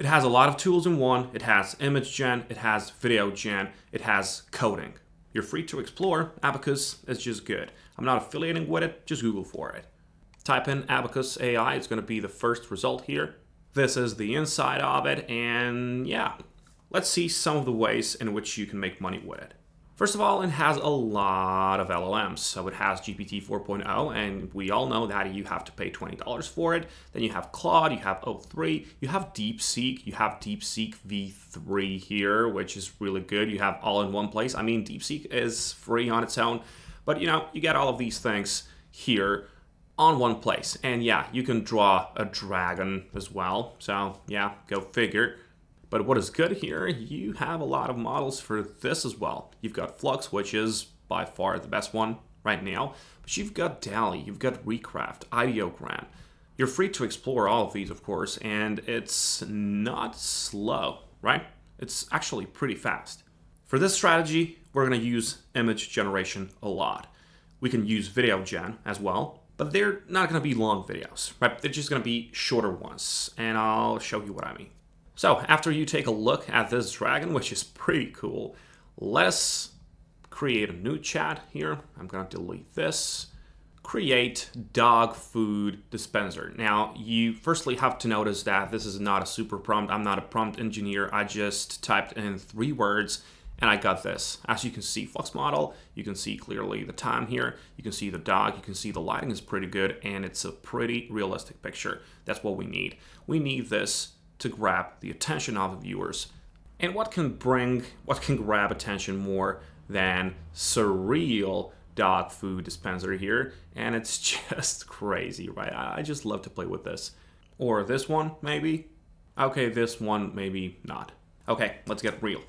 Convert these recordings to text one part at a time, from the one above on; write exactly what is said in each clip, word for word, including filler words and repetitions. It has a lot of tools in one. It has image gen, it has video gen, it has coding. You're free to explore. Abacus is just good. I'm not affiliating with it, just Google for it. Type in Abacus A I, it's gonna be the first result here. This is the inside of it, and yeah. Let's see some of the ways in which you can make money with it. First of all, it has a lot of L L Ms. So it has G P T four point oh, and we all know that you have to pay twenty dollars for it. Then you have Claude, you have O three, you have DeepSeek, you have DeepSeek V three here, which is really good. You have all in one place. I mean, DeepSeek is free on its own, but you know, you get all of these things here on one place. And yeah, you can draw a dragon as well. So yeah, go figure. But what is good here, you have a lot of models for this as well. You've got Flux, which is by far the best one right now. But you've got DALL-E, you've got Recraft, Ideogram. You're free to explore all of these, of course, and it's not slow, right? It's actually pretty fast. For this strategy, we're gonna use image generation a lot. We can use video gen as well, but they're not gonna be long videos, right? They're just gonna be shorter ones, and I'll show you what I mean. So after you take a look at this dragon, which is pretty cool, let's create a new chat here. I'm gonna delete this. Create dog food dispenser. Now, you firstly have to notice that this is not a super prompt. I'm not a prompt engineer. I just typed in three words and I got this. As you can see, Flux model, you can see clearly the time here. You can see the dog, you can see the lighting is pretty good, and it's a pretty realistic picture. That's what we need. We need this to grab the attention of the viewers. And what can bring, what can grab attention more than surreal dog food dispenser here? And it's just crazy, right? I just love to play with this. Or this one, maybe? Okay, this one, maybe not. Okay, let's get real.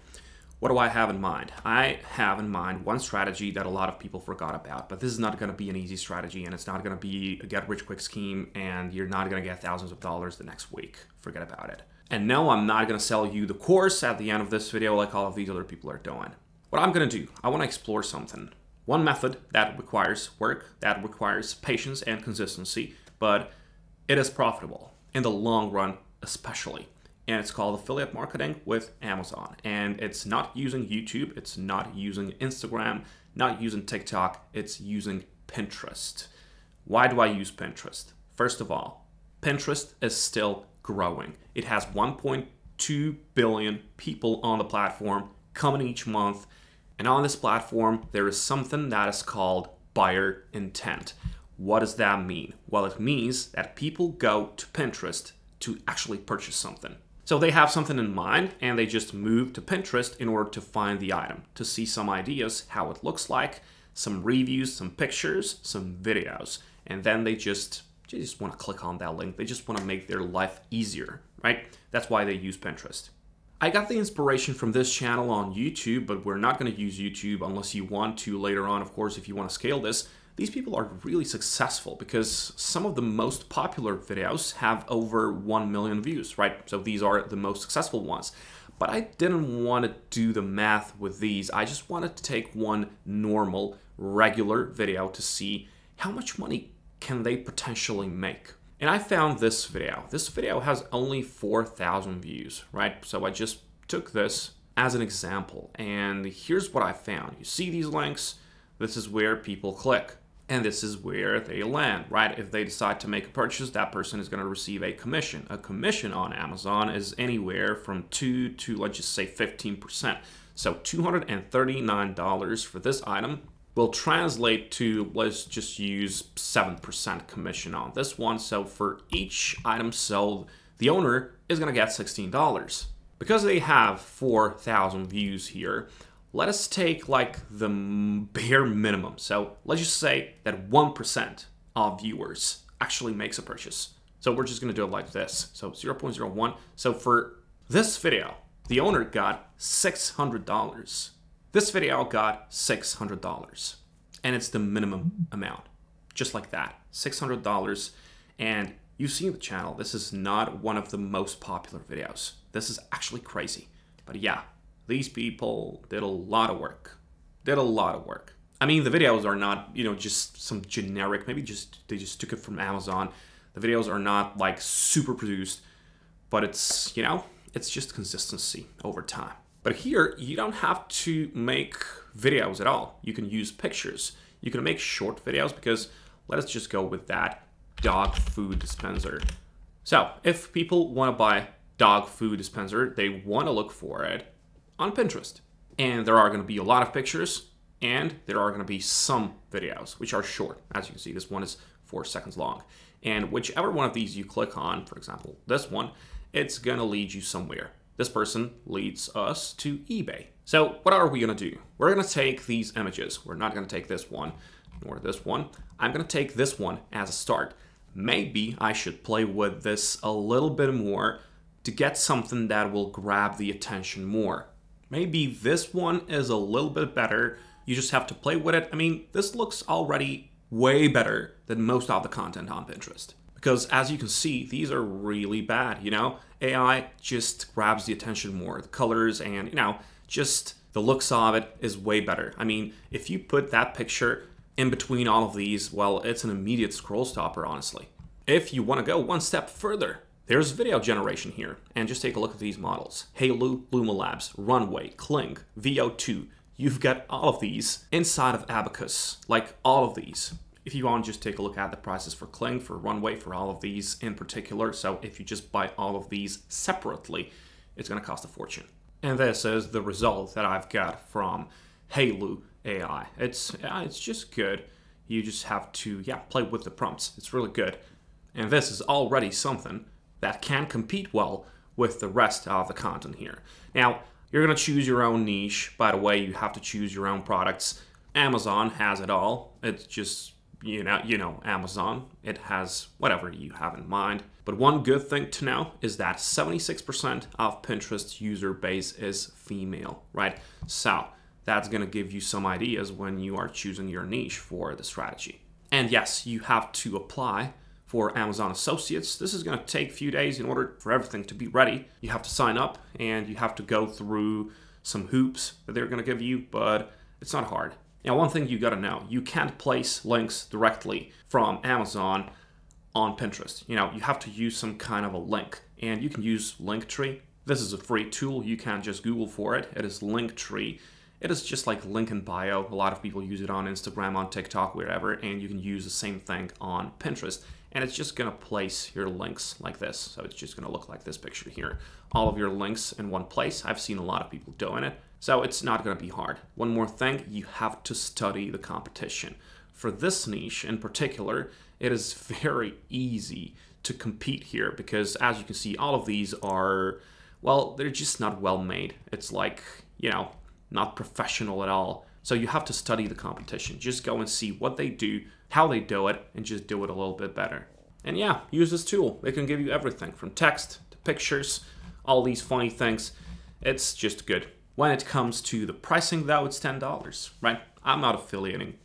What do I have in mind? I have in mind one strategy that a lot of people forgot about, but this is not gonna be an easy strategy, and it's not gonna be a get rich quick scheme, and you're not gonna get thousands of dollars the next week. Forget about it. And no, I'm not gonna sell you the course at the end of this video like all of these other people are doing. What I'm gonna do, I wanna explore something. One method that requires work, that requires patience and consistency, but it is profitable in the long run, especially. And it's called affiliate marketing with Amazon. And it's not using YouTube, it's not using Instagram, not using TikTok, it's using Pinterest. Why do I use Pinterest? First of all, Pinterest is still growing. It has one point two billion people on the platform coming each month. And on this platform, there is something that is called buyer intent. What does that mean? Well, it means that people go to Pinterest to actually purchase something. So they have something in mind and they just move to Pinterest in order to find the item, to see some ideas, how it looks like, some reviews, some pictures, some videos. And then they just, they just wanna click on that link. They just wanna make their life easier, right? That's why they use Pinterest. I got the inspiration from this channel on YouTube, but we're not gonna use YouTube unless you want to later on, of course, if you wanna scale this. These people are really successful because some of the most popular videos have over one million views, right? So these are the most successful ones. But I didn't want to do the math with these. I just wanted to take one normal, regular video to see how much money can they potentially make. And I found this video. This video has only four thousand views, right? So I just took this as an example. And here's what I found. You see these links? This is where people click. And this is where they land, right? If they decide to make a purchase, that person is gonna receive a commission. A commission on Amazon is anywhere from two to, let's just say, fifteen percent. So two hundred thirty-nine dollars for this item will translate to, let's just use seven percent commission on this one. So for each item sold, the owner is gonna get sixteen dollars. Because they have four thousand views here, let us take like the bare minimum. So let's just say that one percent of viewers actually makes a purchase. So we're just gonna do it like this. So zero point zero one. So for this video, the owner got six hundred dollars. This video got six hundred dollars. And it's the minimum amount, just like that, six hundred dollars. And you've seen the channel. This is not one of the most popular videos. This is actually crazy, but yeah. These people did a lot of work, did a lot of work. I mean, the videos are not, you know, just some generic, maybe just they just took it from Amazon. The videos are not like super produced, but it's, you know, It's just consistency over time. But here you don't have to make videos at all. You can use pictures. You can make short videos, because let us just go with that dog food dispenser. So if people want to buy dog food dispenser, they want to look for it on Pinterest. And there are going to be a lot of pictures, and there are going to be some videos, which are short. As you can see, this one is four seconds long. And whichever one of these you click on, for example, this one, it's going to lead you somewhere. This person leads us to eBay. So what are we going to do? We're going to take these images. We're not going to take this one or this one. I'm going to take this one as a start. Maybe I should play with this a little bit more to get something that will grab the attention more. Maybe this one is a little bit better. You just have to play with it. I mean, this looks already way better than most of the content on Pinterest. Because as you can see, these are really bad, you know? A I just grabs the attention more. The colors and, you know, just the looks of it is way better. I mean, if you put that picture in between all of these, well, it's an immediate scroll stopper, honestly. If you want to go one step further, there's video generation here. And just take a look at these models. Halo, Luma Labs, Runway, Kling, V O two. You've got all of these inside of Abacus, like all of these. If you want, just take a look at the prices for Kling, for Runway, for all of these in particular. So if you just buy all of these separately, it's going to cost a fortune. And this is the result that I've got from Halo A I. It's, it's just good. You just have to, yeah, play with the prompts. It's really good. And this is already something that can compete well with the rest of the content here. Now, you're going to choose your own niche. By the way, you have to choose your own products. Amazon has it all. It's just, you know, you know, Amazon. It has whatever you have in mind. But one good thing to know is that seventy-six percent of Pinterest's user base is female, right? So that's going to give you some ideas when you are choosing your niche for the strategy. And yes, you have to apply for Amazon Associates. This is going to take a few days in order for everything to be ready. You have to sign up and you have to go through some hoops that they're going to give you, but it's not hard. Now, one thing you got to know, you can't place links directly from Amazon on Pinterest. You know, you have to use some kind of a link, and you can use Linktree. This is a free tool. You can just Google for it. It is Linktree. It is just like link in bio. A lot of people use it on Instagram, on TikTok, wherever, and you can use the same thing on Pinterest. And it's just gonna place your links like this. So it's just gonna look like this picture here. All of your links in one place. I've seen a lot of people doing it. So it's not gonna be hard. One more thing, you have to study the competition. For this niche in particular, it is very easy to compete here, because as you can see, all of these are, well, they're just not well made. It's like, you know, not professional at all. So you have to study the competition. Just go and see what they do, how they do it, and just do it a little bit better. And yeah, use this tool. It can give you everything from text to pictures, all these funny things. It's just good. When it comes to the pricing though, it's ten dollars, right? I'm not affiliating.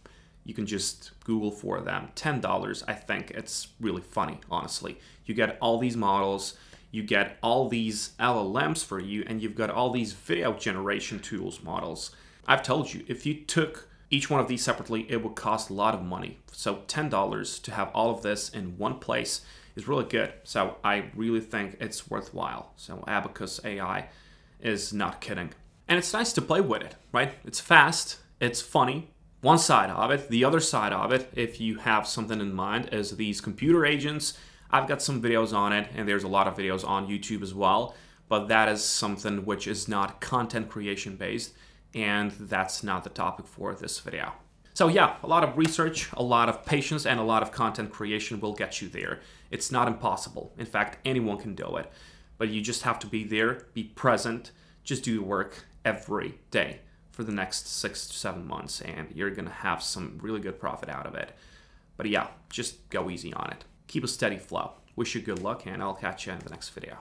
You can just Google for them. ten dollars, I think it's really funny, honestly. You get all these models, you get all these L L Ms for you, and you've got all these video generation tools models. I've told you, if you took each one of these separately, it would cost a lot of money. So ten dollars to have all of this in one place is really good. So I really think it's worthwhile. So Abacus A I is not kidding. And it's nice to play with it, right? It's fast, it's funny. One side of it, the other side of it, if you have something in mind, is these computer agents. I've got some videos on it, and there's a lot of videos on YouTube as well. But that is something which is not content creation based. And that's not the topic for this video. So yeah, a lot of research, a lot of patience, and a lot of content creation will get you there. It's not impossible. In fact, anyone can do it. But you just have to be there, be present, just do the work every day for the next six to seven months, and you're gonna have some really good profit out of it. But yeah, just go easy on it. Keep a steady flow. Wish you good luck, and I'll catch you in the next video.